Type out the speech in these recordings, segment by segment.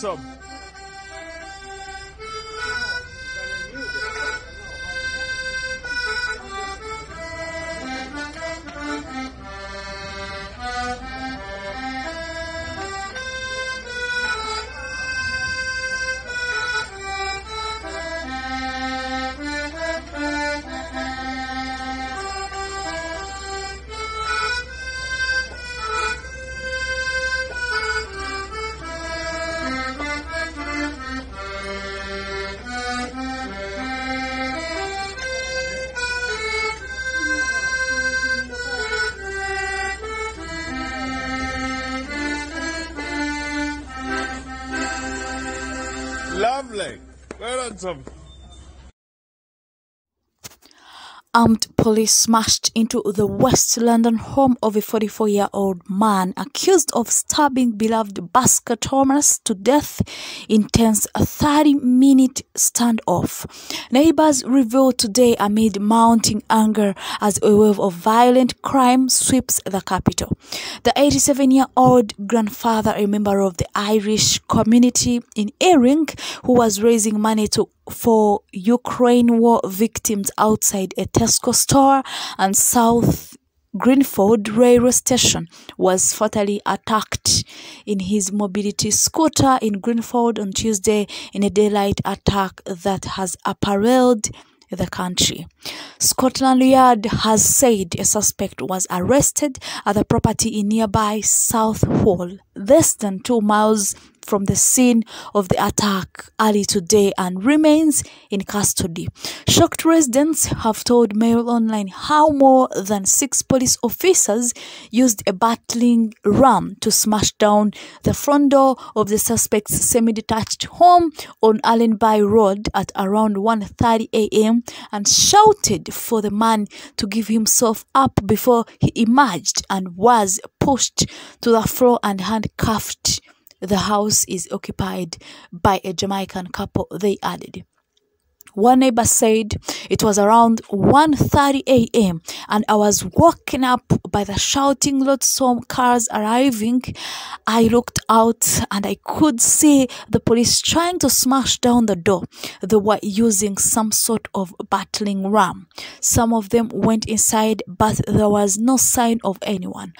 some. Armed police smashed into the West London home of a 44-year-old man accused of stabbing beloved Basker Thomas to death in tense 30-minute standoff. Neighbours revealed today amid mounting anger as a wave of violent crime sweeps the capital. The 87-year-old grandfather, a member of the Irish community in Ealing, who was raising money for Ukraine war victims outside a Tesco store and South Greenford railway station, was fatally attacked in his mobility scooter in Greenford on Tuesday in a daylight attack that has apparelled the country. Scotland Yard has said a suspect was arrested at the property in nearby South Hall, less than 2 miles from the scene of the attack early today, and remains in custody. Shocked residents have told Mail Online how more than 6 police officers used a battering ram to smash down the front door of the suspect's semi-detached home on Allenby Road at around 1:30 a.m. and shouted for the man to give himself up before he emerged and was pushed to the floor and handcuffed. The house is occupied by a Jamaican couple, they added. One neighbor said it was around 1:30 a.m. and I was woken up by the shouting, loadsome cars arriving. I looked out and I could see the police trying to smash down the door. They were using some sort of battering ram. Some of them went inside, but there was no sign of anyone.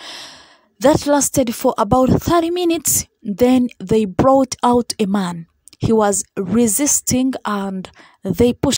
That lasted for about 30 minutes. Then they brought out a man. He was resisting and they pushed